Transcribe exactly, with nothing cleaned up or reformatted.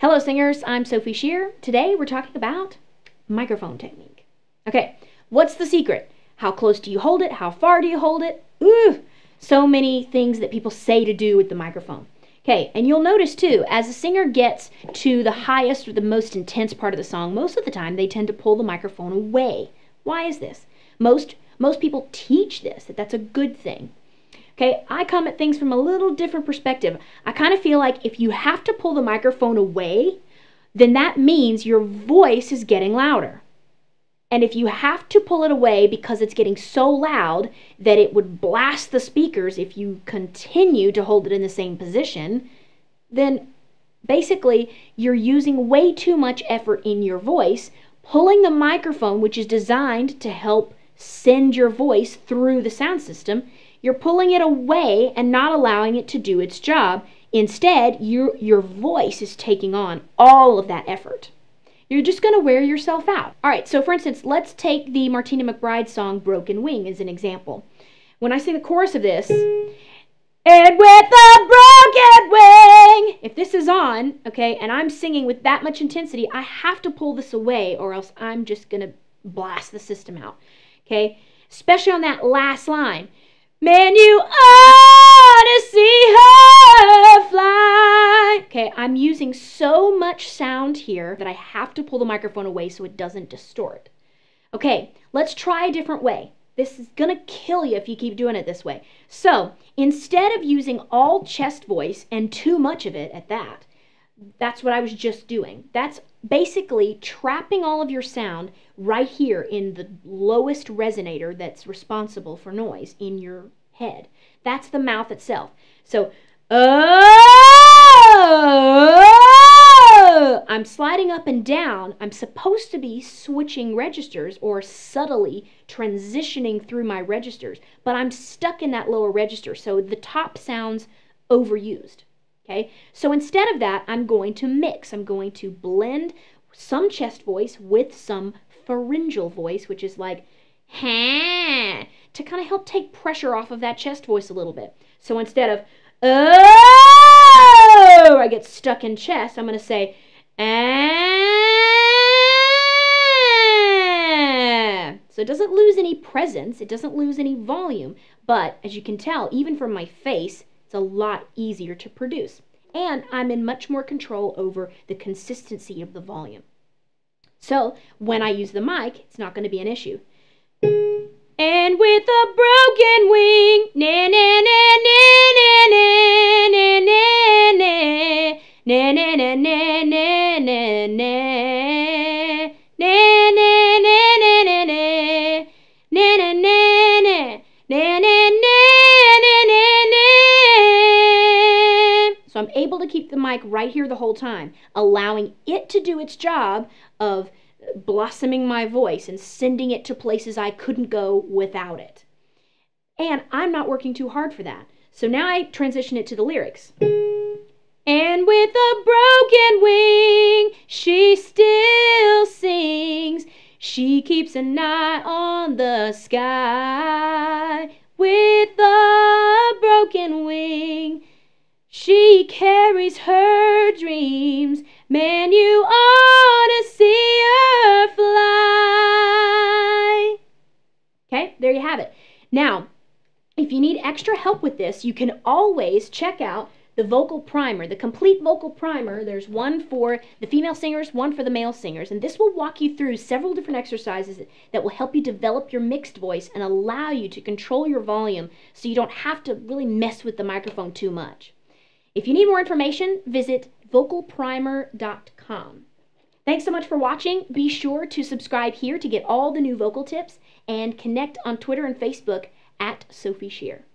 Hello singers, I'm Sophie Shear. Today we're talking about microphone technique. Okay, what's the secret? How close do you hold it? How far do you hold it? Ooh, so many things that people say to do with the microphone. Okay, and you'll notice too, as a singer gets to the highest or the most intense part of the song, most of the time they tend to pull the microphone away. Why is this? Most, most people teach this, that that's a good thing. Okay, I come at things from a little different perspective. I kind of feel like if you have to pull the microphone away, then that means your voice is getting louder. And if you have to pull it away because it's getting so loud that it would blast the speakers if you continue to hold it in the same position, then basically you're using way too much effort in your voice, pulling the microphone, which is designed to help send your voice through the sound system. You're pulling it away and not allowing it to do its job. Instead, your, your voice is taking on all of that effort. You're just going to wear yourself out. All right, so for instance, let's take the Martina McBride song, Broken Wing, as an example. When I sing the chorus of this, and with a broken wing, if this is on, okay, and I'm singing with that much intensity, I have to pull this away or else I'm just going to blast the system out, okay? Especially on that last line. Man, you ought to see her fly. Okay, I'm using so much sound here that I have to pull the microphone away so it doesn't distort. Okay, let's try a different way. This is gonna kill you if you keep doing it this way. So, instead of using all chest voice and too much of it at that, that's what I was just doing. That's basically trapping all of your sound right here in the lowest resonator that's responsible for noise in your head. That's the mouth itself. So, oh, I'm sliding up and down. I'm supposed to be switching registers or subtly transitioning through my registers, but I'm stuck in that lower register, so the top sounds overused. Okay, so instead of that, I'm going to mix. I'm going to blend some chest voice with some pharyngeal voice, which is like, ha, to kind of help take pressure off of that chest voice a little bit. So instead of, oh, I get stuck in chest, I'm going to say, ah. So it doesn't lose any presence. It doesn't lose any volume. But as you can tell, even from my face, it's a lot easier to produce, and I'm in much more control over the consistency of the volume. So when I use the mic, it's not going to be an issue. And with a broken wing, na na na na na na na na na na na na na na na na na. So I'm able to keep the mic right here the whole time, allowing it to do its job of blossoming my voice and sending it to places I couldn't go without it. And I'm not working too hard for that. So now I transition it to the lyrics. And with a broken wing, she still sings. She keeps an eye on the sky. With a broken wing, she carries her dreams. Man, you ought to see her fly. Okay, there you have it. Now, if you need extra help with this, you can always check out the vocal primer, the complete vocal primer. There's one for the female singers, one for the male singers, and this will walk you through several different exercises that will help you develop your mixed voice and allow you to control your volume so you don't have to really mess with the microphone too much. If you need more information, visit vocal primer dot com. Thanks so much for watching. Be sure to subscribe here to get all the new vocal tips and connect on Twitter and Facebook at Sophie Shear.